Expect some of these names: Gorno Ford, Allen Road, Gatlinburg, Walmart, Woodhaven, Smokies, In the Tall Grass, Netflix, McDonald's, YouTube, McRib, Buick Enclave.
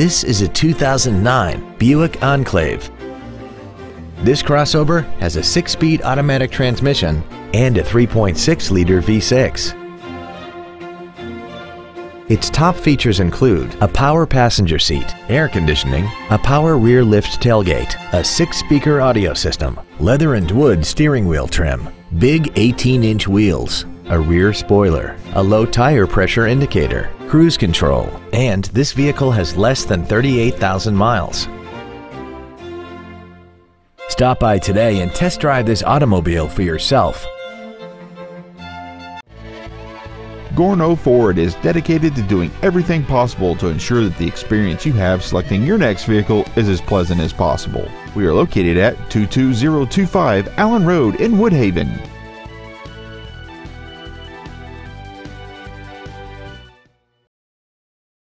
This is a 2009 Buick Enclave. This crossover has a 6-speed automatic transmission and a 3.6-liter V6. Its top features include a power passenger seat, air conditioning, a power rear lift tailgate, a 6-speaker audio system, leather and wood steering wheel trim, big 18-inch wheels, a rear spoiler, a low tire pressure indicator, cruise control, and this vehicle has less than 38,000 miles. Stop by today and test drive this automobile for yourself. Gorno Ford is dedicated to doing everything possible to ensure that the experience you have selecting your next vehicle is as pleasant as possible. We are located at 22025 Allen Road in Woodhaven.